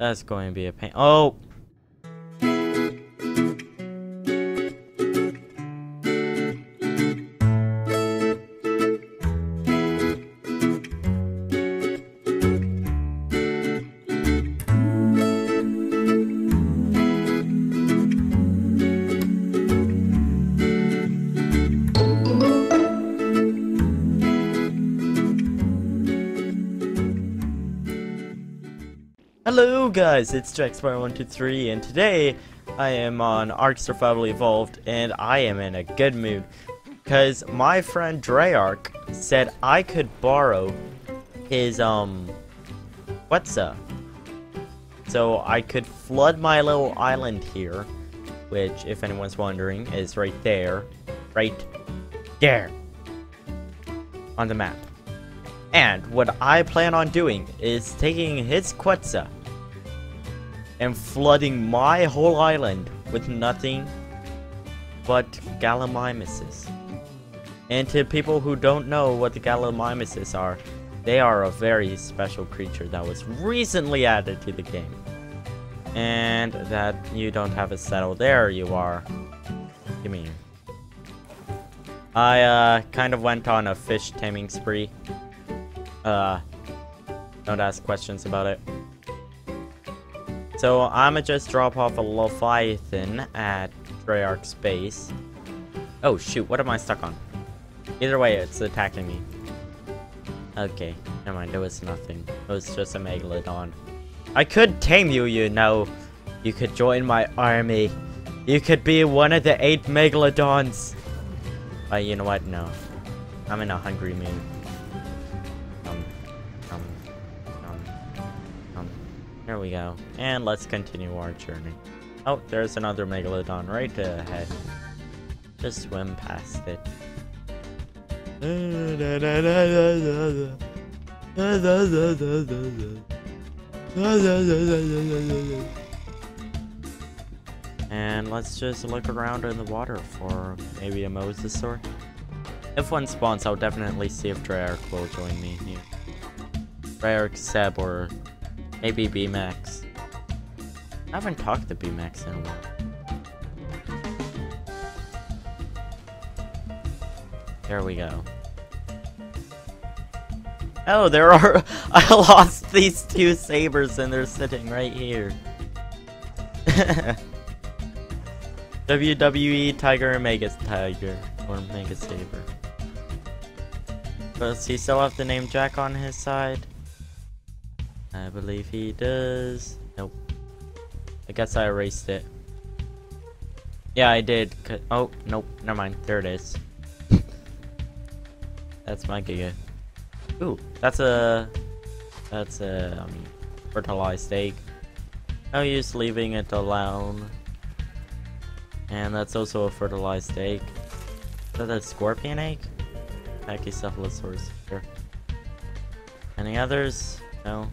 That's going to be a pain. Oh! Hello guys, it's Dreyarch123, and today I am on Ark Survival Evolved, and I am in a good mood because my friend Dreyarch said I could borrow his Quetzal, so I could flood my little island here, which, if anyone's wondering, is right there on the map. And what I plan on doing is taking his Quetzal and flooding my whole island with nothing but Gallimimuses. And to people who don't know what the Gallimimuses are, they are a very special creature that was recently added to the game. And that you don't have a settle there, you are. You mean? I kind of went on a fish taming spree. Don't ask questions about it. So I'ma just drop off a leviathan at Dreyarch's base. Oh shoot, what am I stuck on? Either way, it's attacking me. Okay, never mind, it was nothing. It was just a megalodon. I could tame you, you know. You could join my army. You could be one of the 8 megalodons. But you know what? No. I'm in a hungry mood. There we go, and let's continue our journey. Oh, there's another megalodon right ahead. Just swim past it. And let's just look around in the water for maybe a mosasaur. If one spawns, I'll definitely see if Dreyarch will join me here. Dreyarch, Seb, or maybe B-Max. I haven't talked to B-Max in a while. There we go. Oh, there are... I lost these 2 sabers and they're sitting right here. WWE Tiger and Mega Tiger. Or Mega Saber. Does he still have the name Jack on his side? I believe he does. Nope. I guess I erased it. Yeah, I did. Oh, nope. Never mind. There it is. That's my Giga. Ooh, that's a fertilized egg. No use leaving it alone. And that's also a fertilized egg. Is that a scorpion egg? Pachycephalosaurus. Here. Any others? No.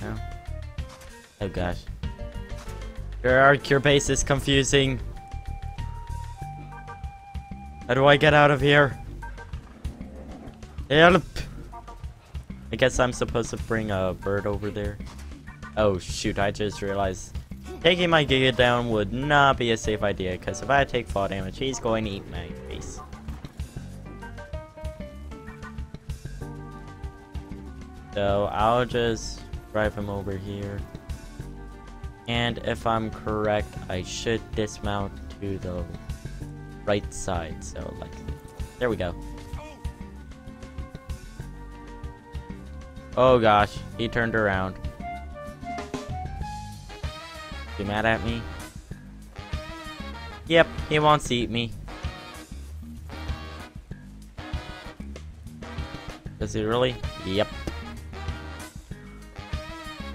No. Oh gosh. Dreyarch, your base is confusing. How do I get out of here? Help! I guess I'm supposed to bring a bird over there. Oh shoot, I just realized taking my Giga down would not be a safe idea, because if I take fall damage, he's going to eat my face. So I'll just drive him over here, and if I'm correct, I should dismount to the right side, so like, there we go. Oh gosh, he turned around. You mad at me? Yep, he wants to eat me. Does he really? Yep.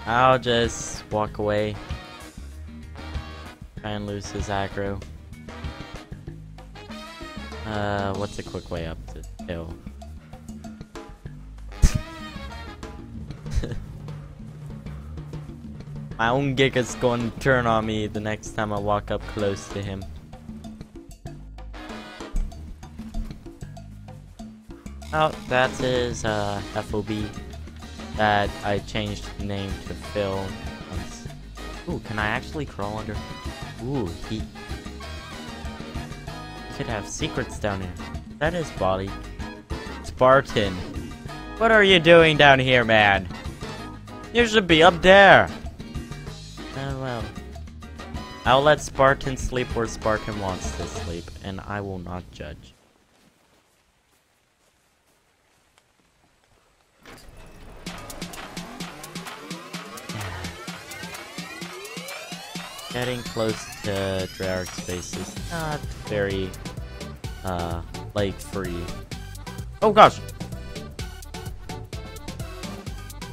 I'll just walk away. Try and lose his aggro. What's a quick way up the hill? My own Giga's going to turn on me the next time I walk up close to him. Oh, that's his FOB. That I changed the name to Phil once. Ooh, can I actually crawl under? Ooh, he could have secrets down here. Is that his body? Spartan, what are you doing down here, man? You should be up there. Oh well. I'll let Spartan sleep where Spartan wants to sleep, and I will not judge. Getting close to Dreyarch space is not very, like, free. Oh gosh!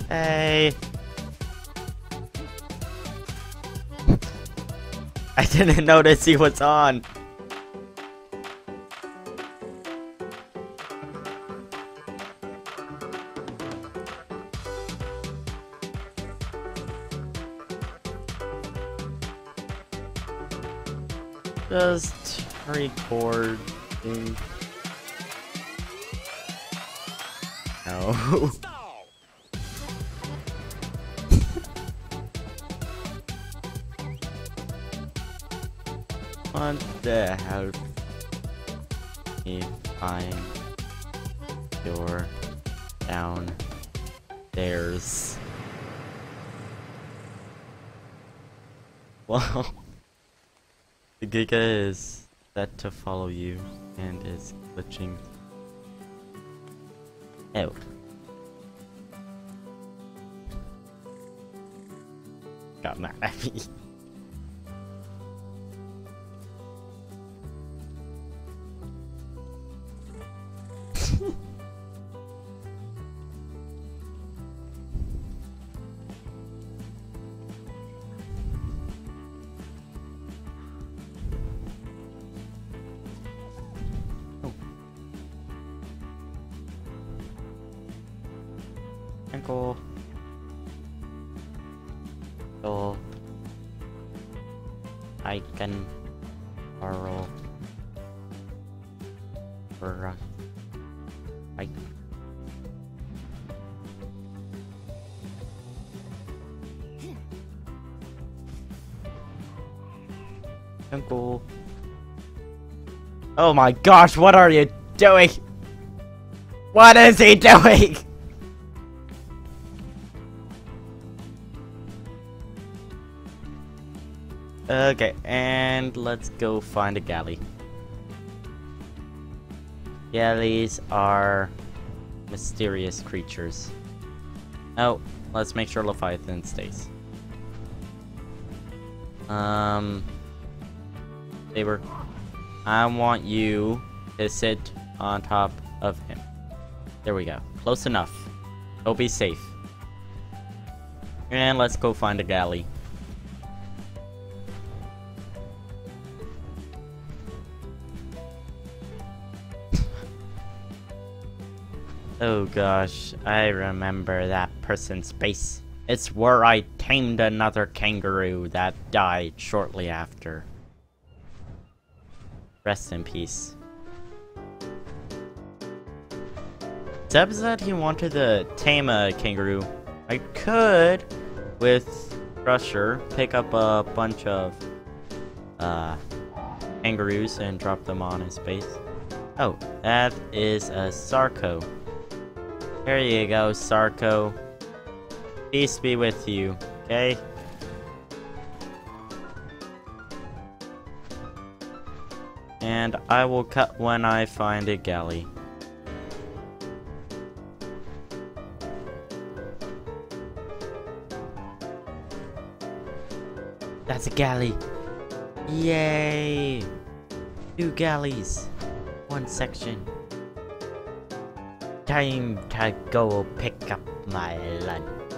Hey! I didn't notice he was on! Just recording. No. What the hell? If I'm your downstairs. Wow. The Giga is set to follow you and is glitching. Oh. Got mad at me. Ankle. So I can borrow for I. Ankle. Oh my gosh! What are you doing? What is he doing? Okay, and let's go find a galley. Galleys are mysterious creatures. Oh, let's make sure Leviathan stays. Saber, I want you to sit on top of him. There we go. Close enough. Go be safe. And let's go find a galley. Oh gosh, I remember that person's face. It's where I tamed another kangaroo that died shortly after. Rest in peace. Zeb said he wanted to tame a kangaroo. I could, with Crusher, pick up a bunch of kangaroos and drop them on his base. Oh, that is a Sarco. Here you go, Sarco. Peace be with you, okay? And I will cut when I find a galley. That's a galley. Yay! 2 galleys. 1 section. Time to go pick up my lunch.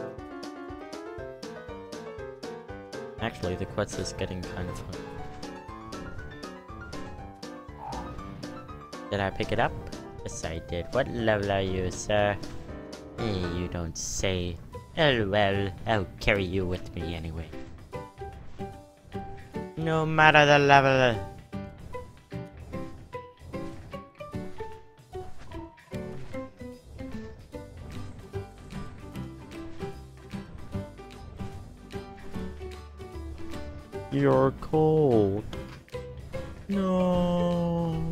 Actually, the Quetz is getting kind of hungry. Did I pick it up? Yes, I did. What level are you, sir? Hey, you don't say. Oh well, I'll carry you with me anyway. No matter the level. You're cold. No.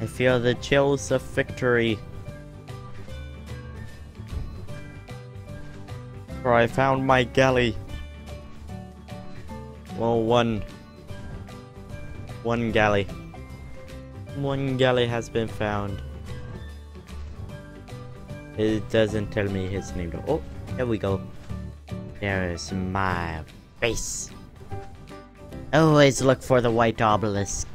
I feel the chills of victory. For I found my galley. Well, one galley. One galley has been found. It doesn't tell me his name though. Oh, there we go. There is my face. Always look for the white obelisk.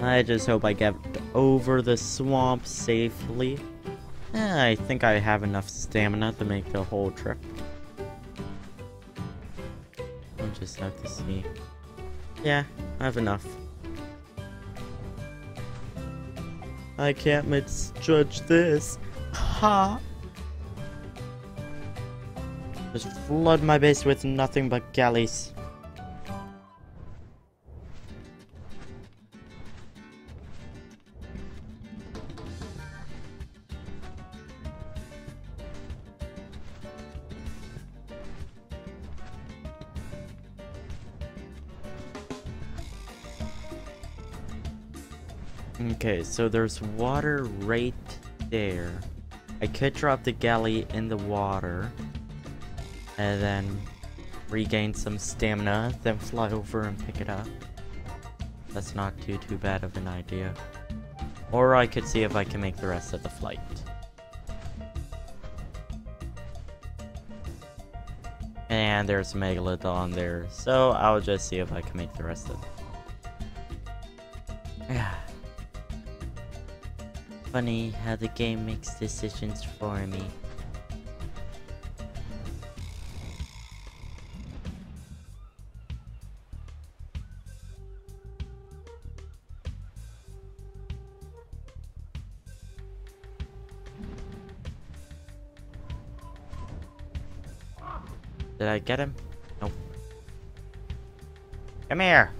I just hope I get over the swamp safely. I think I have enough stamina to make the whole trip. I'll just have to see. Yeah, I have enough. I can't misjudge this. Ha! Just flood my base with nothing but galleys. Okay, so there's water right there. I could drop the galley in the water and then regain some stamina, then fly over and pick it up. That's not too bad of an idea. Or I could see if I can make the rest of the flight. And there's a megalodon there, so I'll just see if I can make the rest of it. Yeah. Funny how the game makes decisions for me. Did I get him? Nope. Come here!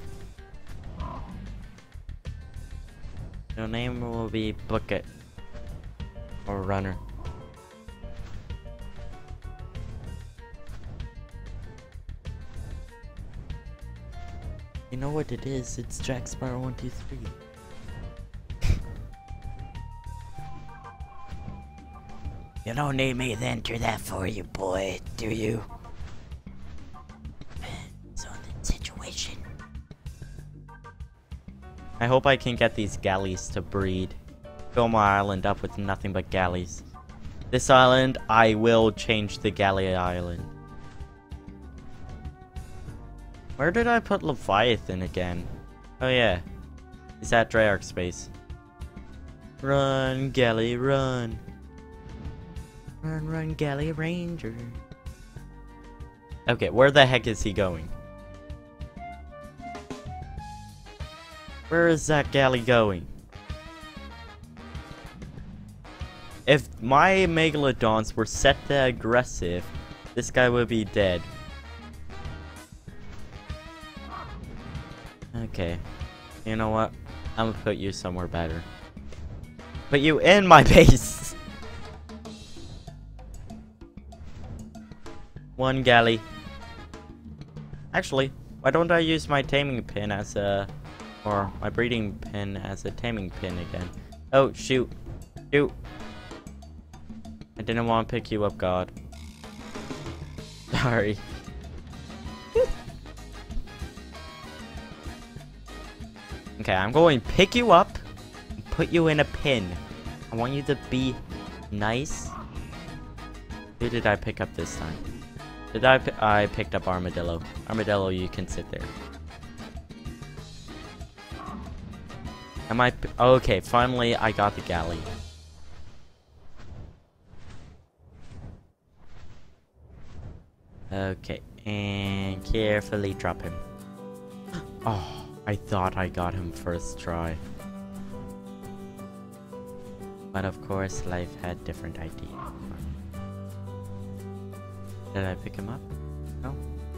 Your name will be Bucket or Runner. You know what it is? It's Jack Sparrow 123. You don't need me to enter that for you, boy, do you? Depends on the situation. I hope I can get these galleys to breed. Fill my island up with nothing but galleys. This island, I will change the galley island. Where did I put Leviathan again? Oh yeah, he's at Dreyarch space. Run, galley, run. Run, run, galley ranger. Okay, where the heck is he going? Where is that galley going? If my megalodons were set to aggressive, this guy would be dead. Okay. You know what? I'm gonna put you somewhere better. Put you in my base! One galley. Actually, why don't I use my taming pin as a... or my breeding pin as a taming pin again. Oh, shoot. Shoot. I didn't want to pick you up, God. Sorry. Okay, I'm going to pick you up and put you in a pin. I want you to be nice. Who did I pick up this time? I picked up Armadillo. Armadillo, you can sit there. Am I... okay, finally I got the galley. Okay, and carefully drop him. Oh, I thought I got him first try. But of course, life had different ideas. Did I pick him up? No?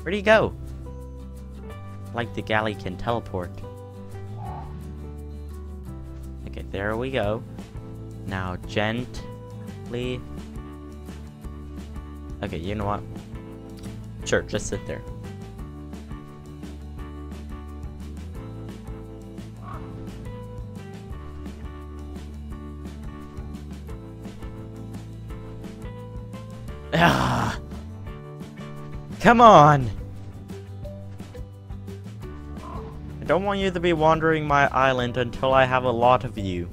Where'd he go? Like the galley can teleport. Okay, there we go. Now gently. Okay, you know what? Sure, just sit there. Ah! Come on! I don't want you to be wandering my island until I have a lot of you.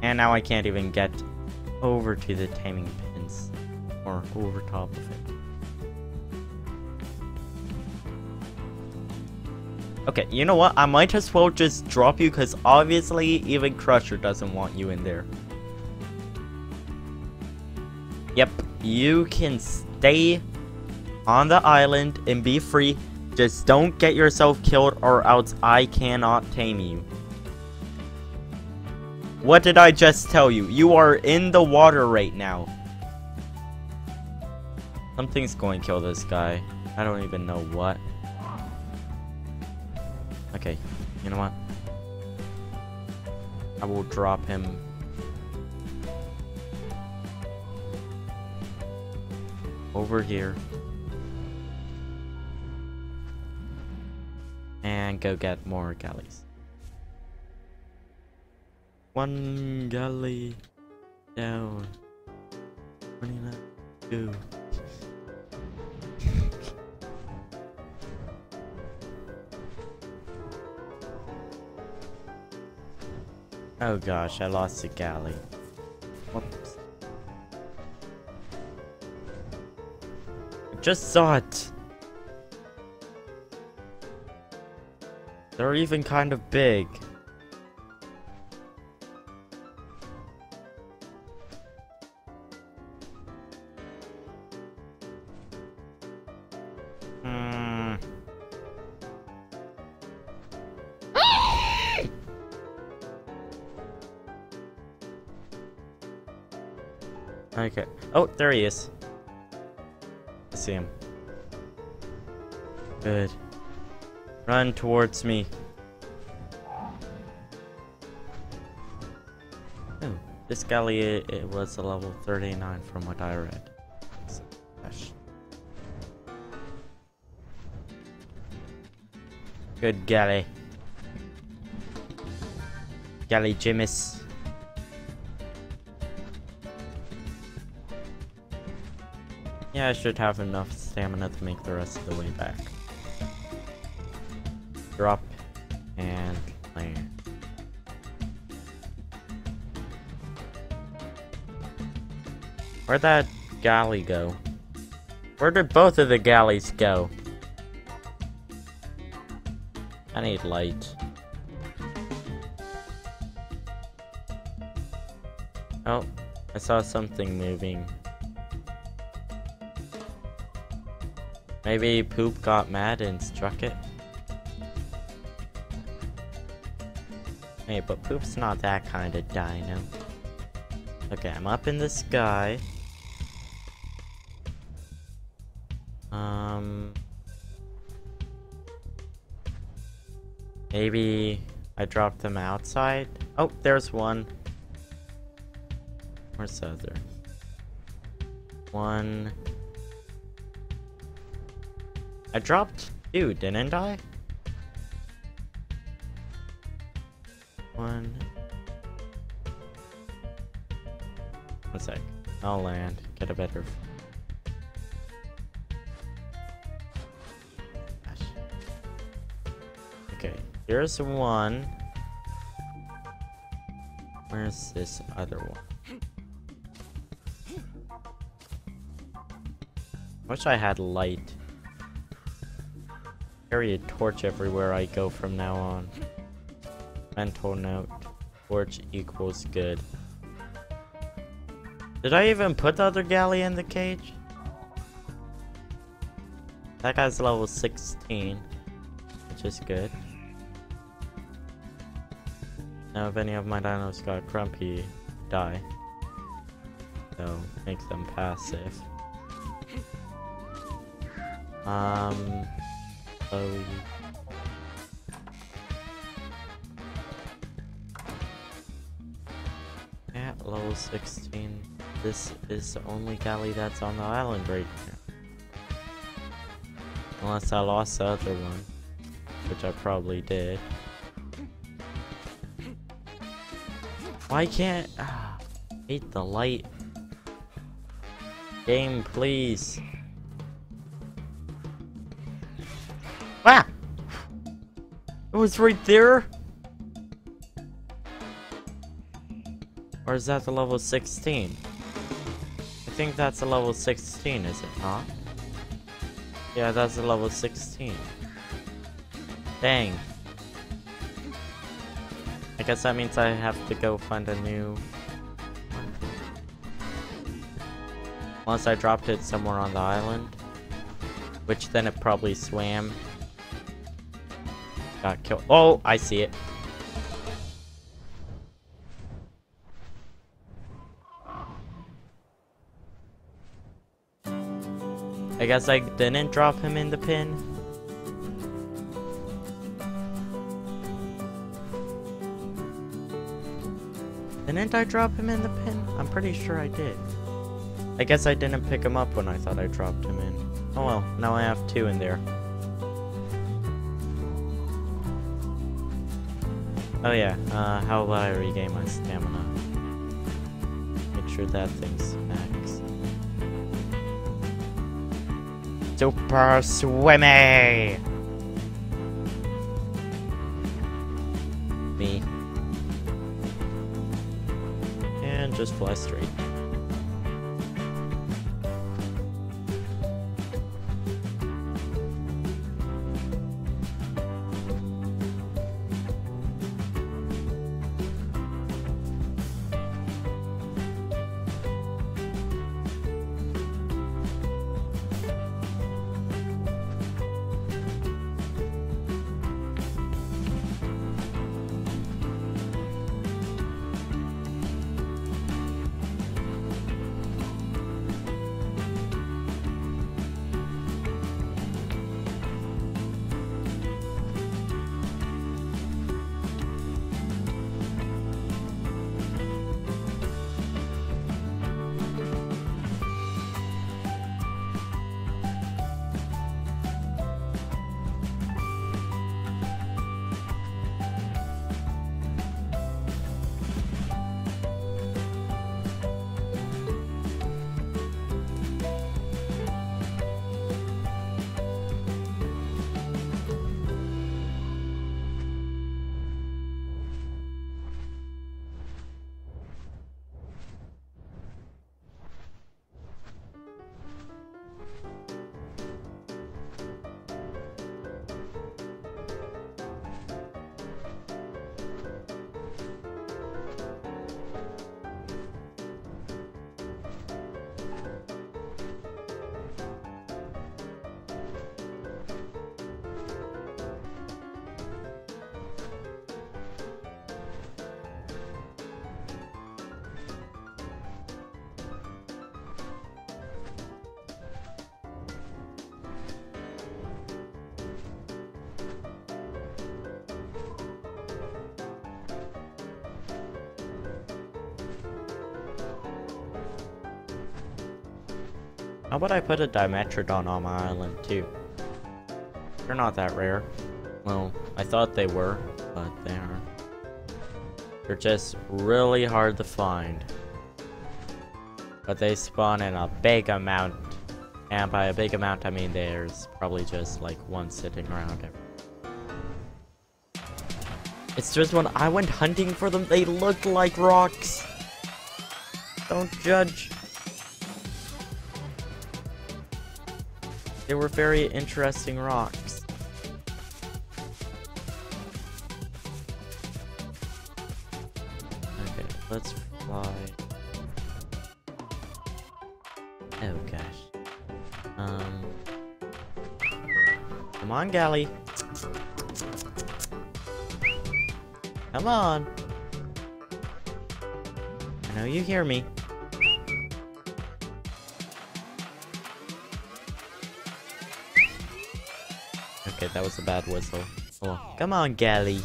And now I can't even get over to the taming pins, or over top of it. Okay, you know what? I might as well just drop you, because obviously even Crusher doesn't want you in there. Yep, you can stay on the island and be free. Just don't get yourself killed, or else I cannot tame you. What did I just tell you? You are in the water right now. Something's going to kill this guy. I don't even know what. Okay, you know what? I will drop him. Over here. And go get more galleys. One galley down. 29, two. Oh gosh, I lost a galley. Whoops. I just saw it. They're even kind of big. Okay. Oh, there he is. I see him. Good. Run towards me. Oh, this galley, it was a level 39 from what I read. So, gosh. Good galley. Galley Jimis. Yeah, I should have enough stamina to make the rest of the way back. Drop and land. Where'd that galley go? Where did both of the galleys go? I need light. Oh, I saw something moving. Maybe Poop got mad and struck it. Hey, but Poop's not that kind of dino. Okay, I'm up in the sky. Maybe I dropped them outside? Oh, there's one. Where's the other? One. I dropped two, didn't I? One sec. I'll land. Get a better. Gosh. Okay, here's one. Where's this other one? Wish I had light. Carry a torch everywhere I go from now on. Mental note. Torch equals good. Did I even put the other galley in the cage? That guy's level 16. Which is good. Now if any of my dinos got grumpy, die. So, make them passive. At level 16, this is the only galley that's on the island right now. Unless I lost the other one, which I probably did. Why can't hate the light? Game, please. Ah! It was right there? Or is that the level 16? I think that's the level 16, is it not? Yeah, that's the level 16. Dang. I guess that means I have to go find a new one. Unless I dropped it somewhere on the island. Which then it probably swam. Got killed. Oh, I see it. I guess I didn't drop him in the pin. Didn't I drop him in the pin? I'm pretty sure I did. I guess I didn't pick him up when I thought I dropped him in. Oh well, now I have two in there. Oh yeah, how will I regain my stamina? Make sure that thing's next. Super swimmy! Me. And just fly straight. How about I put a Dimetrodon on my island, too? They're not that rare. Well, I thought they were, but they aren't. They're just really hard to find. But they spawn in a big amount. And by a big amount, I mean there's probably just, like, one sitting around every. It's just when I went hunting for them, they looked like rocks! Don't judge! They were very interesting rocks. Okay, let's fly. Oh gosh. Come on, galley. Come on. I know you hear me. Okay, that was a bad whistle. Oh, come on, Gally.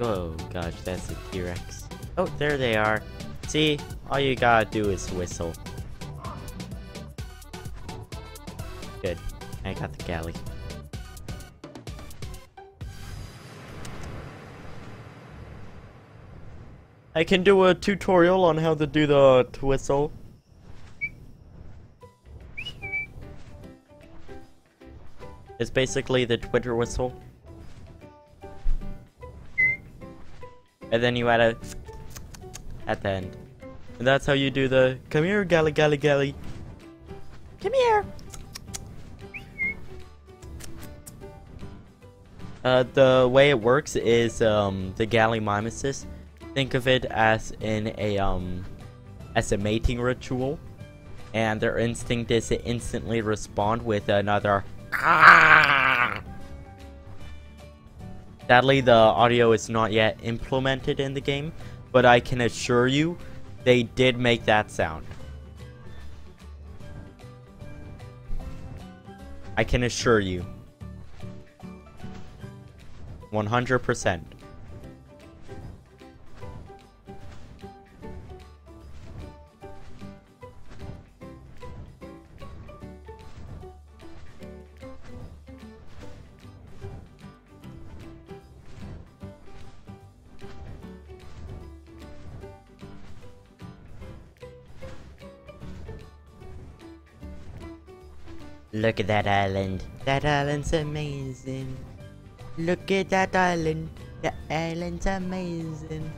Oh gosh, that's a T-Rex. Oh, there they are. See, all you gotta do is whistle. Good. I got the Gally. I can do a tutorial on how to do the whistle. It's basically the Twitter whistle. And then you add a at the end. And that's how you do the come here, Gally, Gally, Gally. Come here. The way it works is the Gallimimus. Think of it as a mating ritual, and their instinct is to instantly respond with another ah! Sadly, the audio is not yet implemented in the game, but I can assure you they did make that sound. I can assure you 100%. Look at that island. That island's amazing. Look at that island. The island's amazing.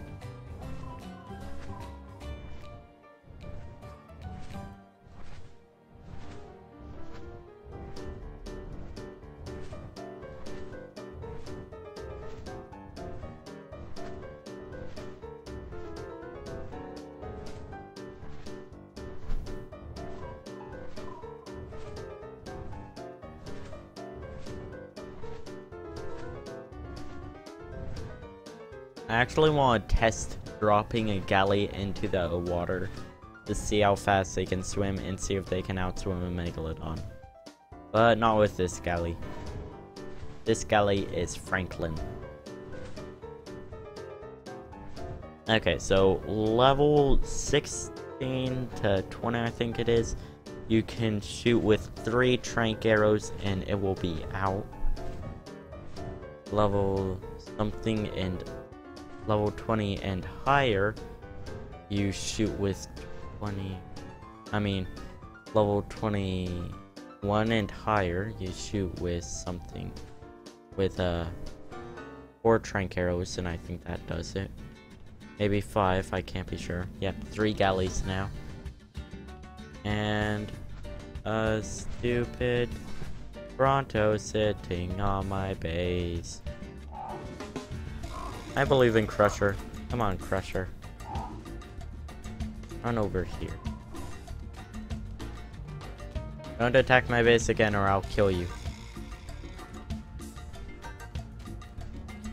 I actually want to test dropping a Gally into the water to see how fast they can swim and see if they can outswim a megalodon. But not with this Gally. This Gally is Franklin. Okay, so level 16 to 20 I think it is. You can shoot with 3 trank arrows and it will be out. Level something and level 20 and higher, you shoot with 20, I mean, level 21 and higher, you shoot with something, with 4 trank arrows, and I think that does it. Maybe 5, I can't be sure. Yep, 3 galleys now. And a stupid Bronto sitting on my base. I believe in Crusher. Come on, Crusher. Run over here. Don't attack my base again or I'll kill you.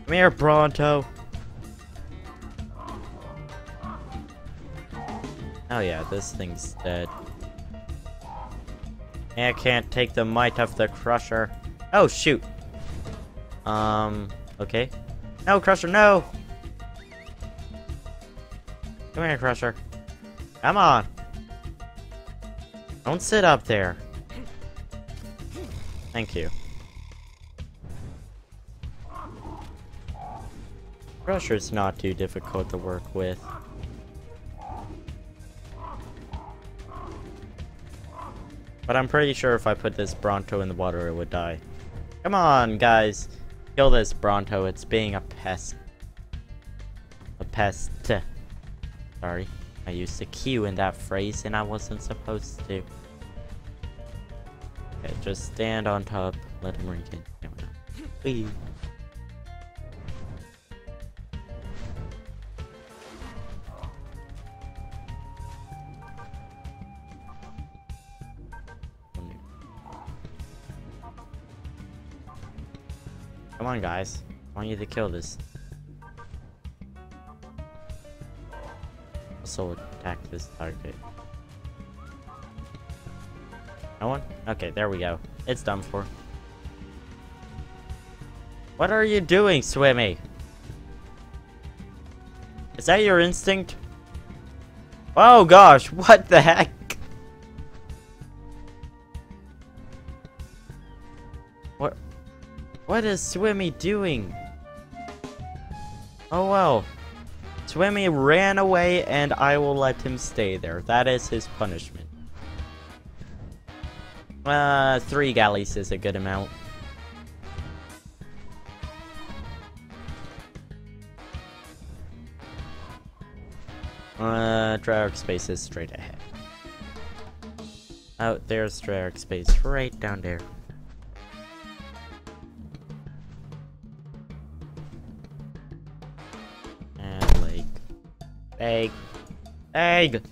Come here, Bronto! Oh yeah, this thing's dead. I can't take the might of the Crusher. Oh shoot! Okay. No, Crusher, no! Come here, Crusher. Come on! Don't sit up there. Thank you. Crusher's not too difficult to work with. But I'm pretty sure if I put this Bronto in the water, it would die. Come on, guys! Kill this Bronto, it's being a pest. A pest. Sorry, I used a Q in that phrase and I wasn't supposed to. Okay, just stand on top, let him regain. Wee. Come on, guys. I want you to kill this. Also attack this target. No one? Okay, there we go. It's done for. What are you doing, Swimmy? Is that your instinct? Oh gosh, what the heck? What is Swimmy doing? Oh well. Swimmy ran away and I will let him stay there. That is his punishment. 3 galleys is a good amount. Dreyarch space is straight ahead. Oh, there's Dreyarch space right down there. And like egg.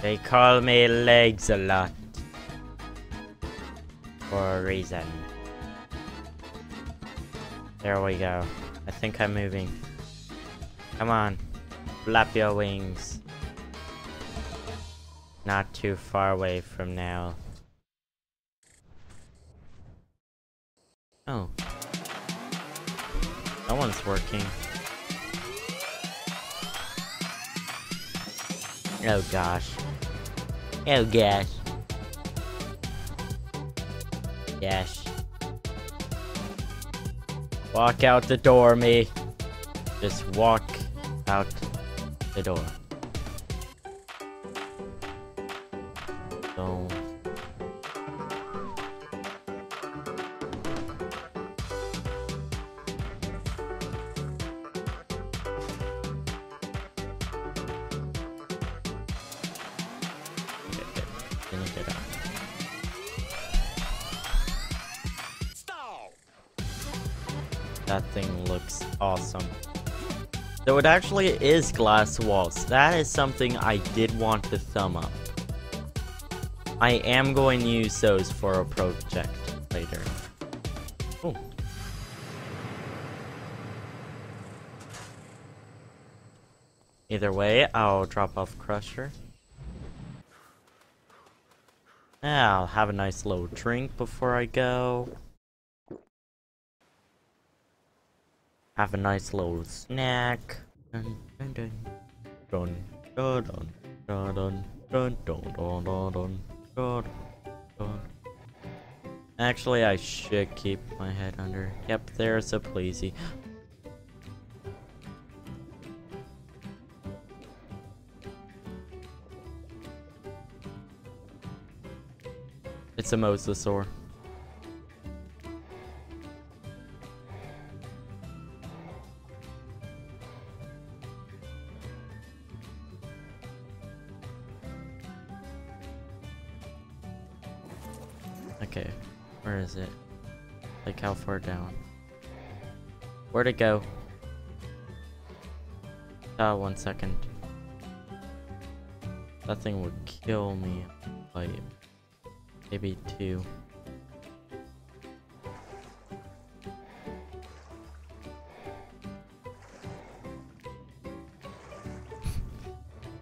They call me legs a lot. For a reason. There we go. I think I'm moving. Come on. Flap your wings. Not too far away from now. Oh. That one's working. Oh gosh. Oh gosh. Gosh. Walk out the door, me. Just walk out the door. So. That thing looks awesome. So it actually is glass walls. That is something I did want to thumb up. I am going to use those for a project later. Oh. Either way, I'll drop off Crusher. I'll have a nice little drink before I go. Have a nice little snack. Dun dun dun dun dun dun dun dun dun dun dun dun. Actually, I should keep my head under. Yep, there's a Pleasey. It's a mosasaur. Okay, where is it? Like, how far down? Where'd it go? Ah, 1 second. That thing would kill me. Like, maybe 2.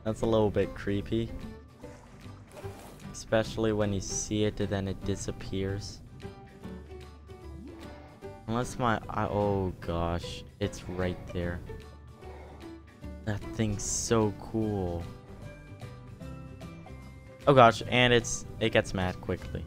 That's a little bit creepy. Especially when you see it and then it disappears. Unless my oh gosh, it's right there. That thing's so cool. Oh gosh, and it gets mad quickly.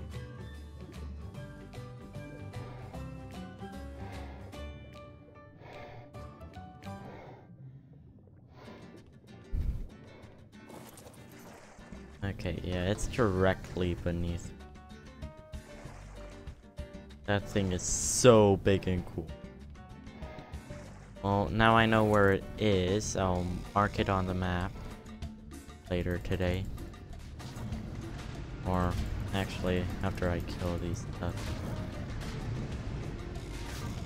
Okay, yeah, it's directly beneath. That thing is so big and cool. Well, now I know where it is. I'll mark it on the map later today. Or actually, after I kill these stuff.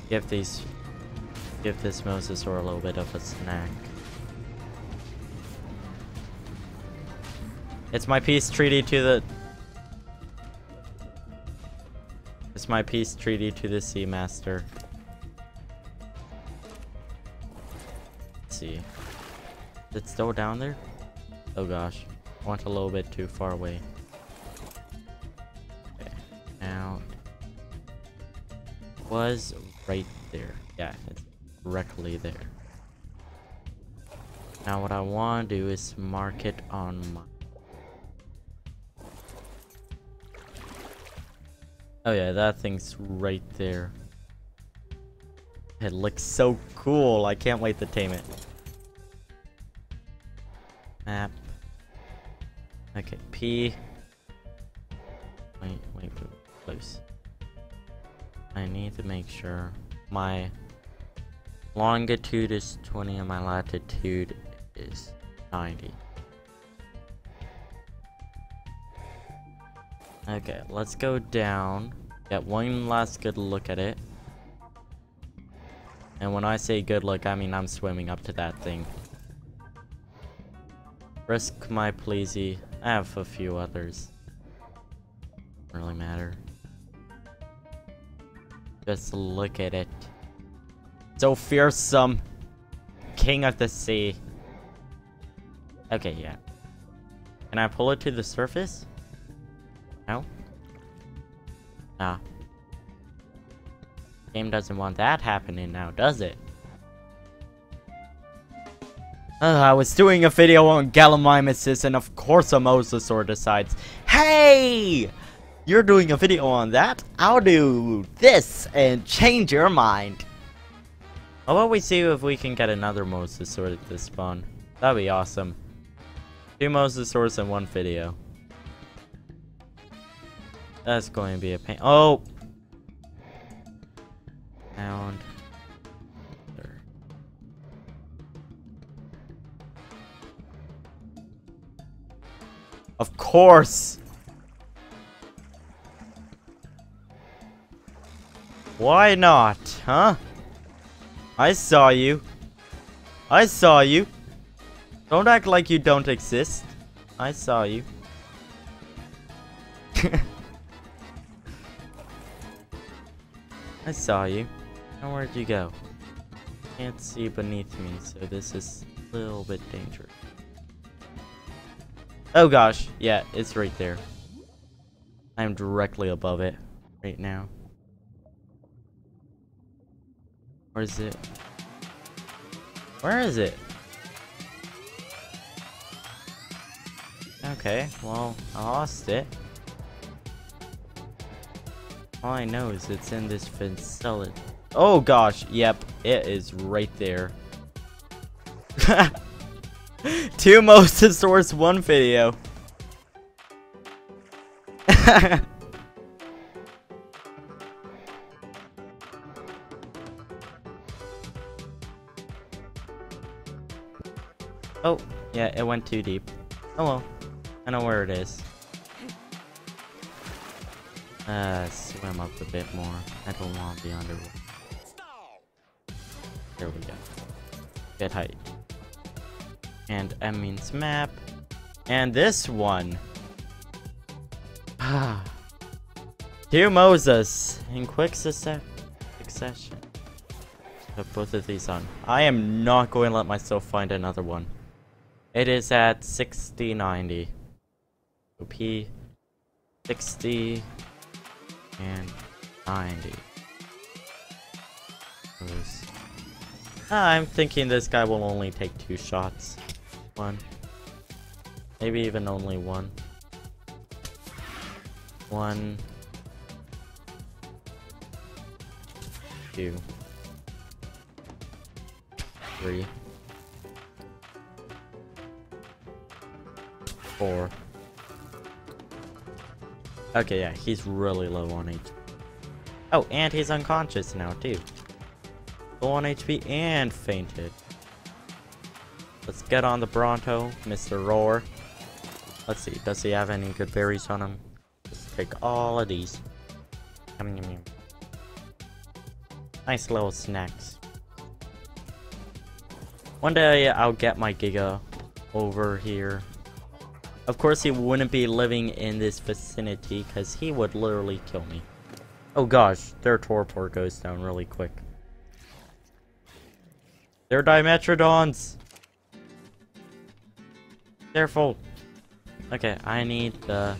Give this mosasaur a little bit of a snack. It's my peace treaty to the Sea Master. see. Is it still down there? Oh gosh. I went a little bit too far away. Okay. Now. It was right there. Yeah, it's directly there. Now what I want to do is mark it on my... Oh yeah, that thing's right there. It looks so cool. I can't wait to tame it. Map. Okay, P. Wait, close. I need to make sure my longitude is 20 and my latitude is 90. Okay, let's go down. Get one last good look at it. And when I say good look, I mean I'm swimming up to that thing. Risk my pleasy. I have a few others. Doesn't really matter. Just look at it. So fearsome. King of the sea. Okay, yeah. Can I pull it to the surface? No? Nah. Game doesn't want that happening now, does it? I was doing a video on Gallimimus, and of course a mosasaur decides, hey! You're doing a video on that? I'll do this and change your mind. How about we see if we can get another mosasaur at this spawn? That'd be awesome. 2 mosasaurs in one video. That's going to be a pain. Oh! Found. There. Of course! Why not, huh? I saw you. I saw you. Don't act like you don't exist. I saw you. I saw you. Now where'd you go? Can't see beneath me, so this is a little bit dangerous. Oh gosh, yeah, it's right there. I'm directly above it right now. Where is it? Where is it? Okay, well, I lost it. All I know is it's in this facility. Oh gosh, yep, it is right there. 2 mosasaurs, 1 video. Oh, yeah, it went too deep. Oh well, I know where it is. Swim up a bit more. I don't want to be underwater. There we go. Good height. And M means map. And this one. 2 Moses in quick succession. Put both of these on. I am not going to let myself find another one. It is at 6090. OP 60. And 90. I'm thinking this guy will only take 2 shots. One. Maybe even only one. One. 2. 3. 4. Okay, yeah, he's really low on HP. Oh, and he's unconscious now, too. Low on HP and fainted. Let's get on the Bronto, Mr. Roar. Let's see, does he have any good berries on him? Let's take all of these. Nice little snacks. One day, I'll get my Giga over here. Of course, he wouldn't be living in this vicinity because he would literally kill me. Oh gosh, their torpor goes down really quick. They're Dimetrodons! Careful! Okay, I need to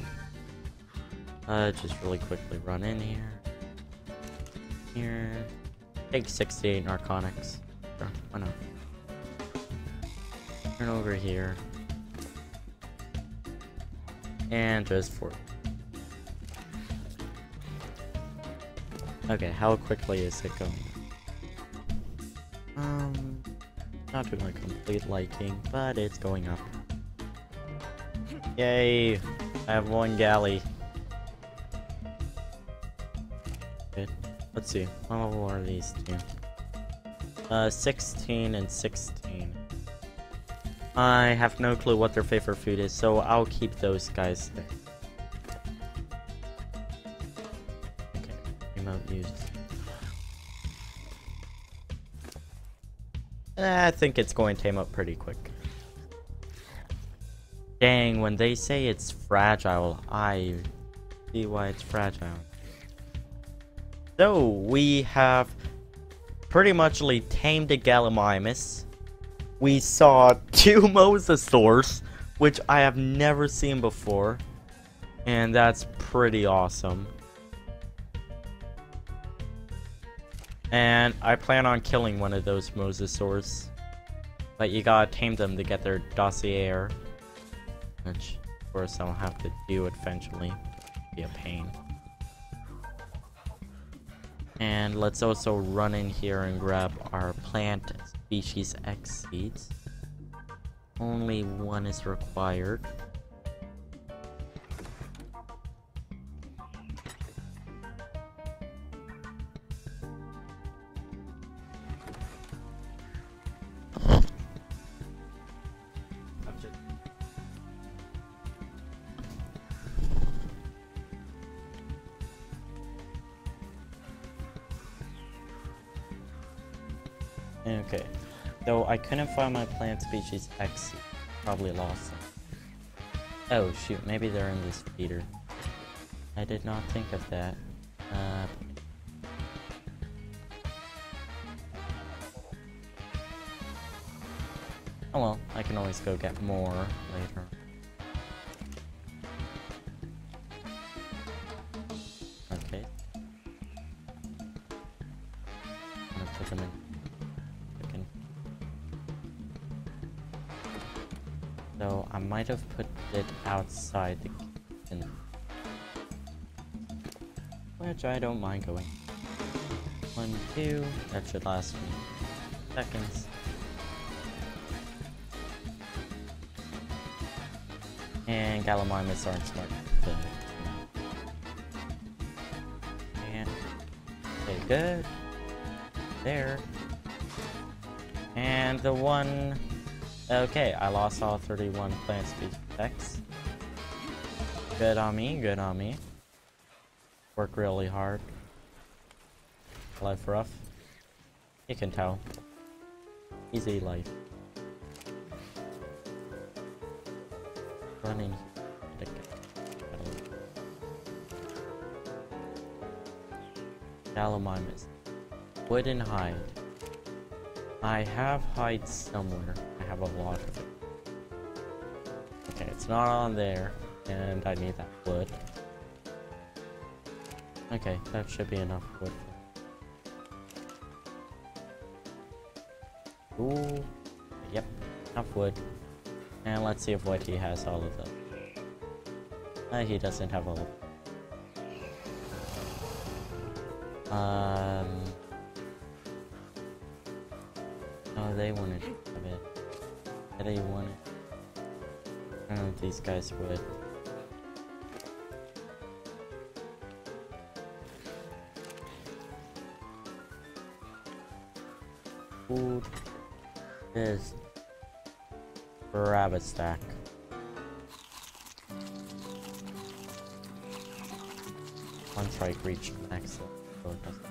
just really quickly run in here. Here. Take 68 narcotics. Sure, why not? Turn over here. And just 40. Okay, how quickly is it going? Not to my complete liking, but it's going up. Yay! I have one galley. Good. Let's see. What level are these two? 16 and 16. I have no clue what their favorite food is, so I'll keep those guys there. Okay, remote used. I think it's going to tame up pretty quick. Dang, when they say it's fragile, I see why it's fragile. So, we have pretty much tamed a Gallimimus. We saw two mosasaurs, which I have never seen before, and that's pretty awesome. And I plan on killing one of those mosasaurs, but you gotta tame them to get their dossier, which of course I'll have to do eventually. It'll be a pain. And let's also run in here and grab our plant species X seeds. Only one is required. Okay, though I couldn't find my plant species X, probably lost them. Oh shoot, maybe they're in this feeder. I did not think of that. Oh well, I can always go get more later. Okay. I'm gonna put them in. So I might have put it outside the kitchen, which I don't mind going. 1, 2, that should last me seconds. And Gallimimus aren't smart. So. And okay, good. There. And the one. Okay, I lost all 31 plant species X. Good on me, good on me. Work really hard. Life rough. You can tell. Easy life. Running. Gallimimus. Wooden hide. I have hide somewhere. Have a lot of it. Okay, it's not on there, and I need that wood. Okay, that should be enough wood. Ooh, yep, enough wood. And let's see if Whitey has all of them. He doesn't have all of them. Oh, they wanted a bit. They want it. I don't know if these guys would. Food is grab a stack. One strike reached max. So it doesn't.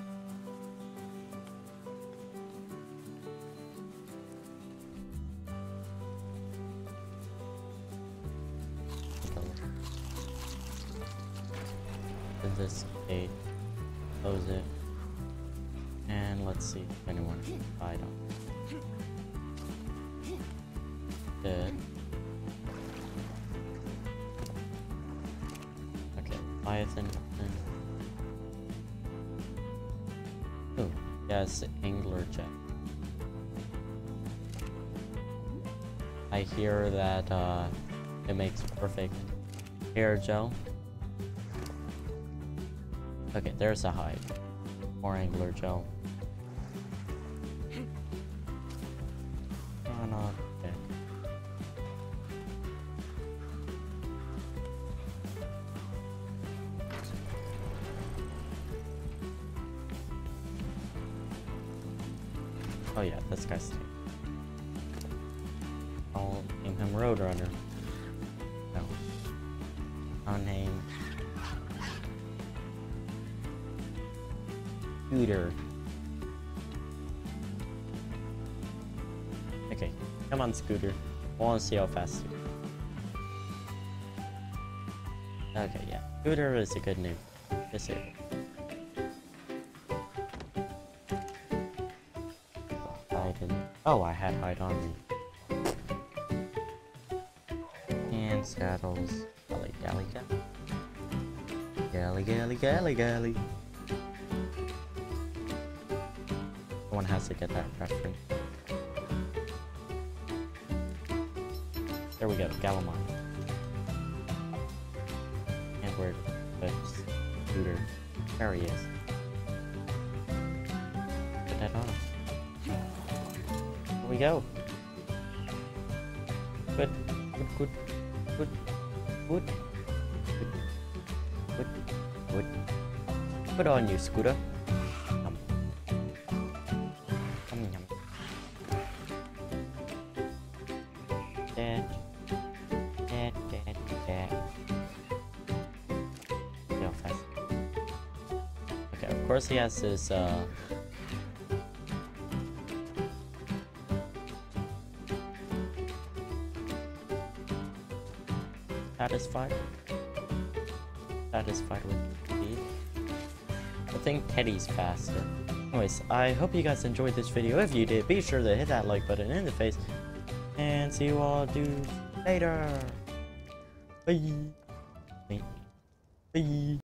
This gate, close it, and let's see if anyone can fight on. the... Okay, leviathan. Oh, yes, angler jet. I hear that it makes perfect hair gel. Okay, there's a hide. More angler gel. Okay. Oh yeah, this guy's dead. I'll name him Roadrunner. No. I'll name... Scooter. Okay, come on, Scooter. I want to see how fast you are. Okay, yeah. Scooter is a good name. Just say I didn't... Oh, I had hide on me. And scuttles. Gally, gally, gally. Gally, gally, gally, gally. Someone has to get that referee. There we go, Gallimon. And we're the Scooter. There he is. Put that on. Here we go. Good, good, good. Good, good, good, good, good. Put on you, Scooter. Yum. Yum, yum. Dad, dad, dad, dad. No, fast. Okay, of course he has his, Satisfied with speed. I think Teddy's faster. Anyways, I hope you guys enjoyed this video. If you did, be sure to hit that like button in the face. And see you all dudes later. Bye. Bye. Bye.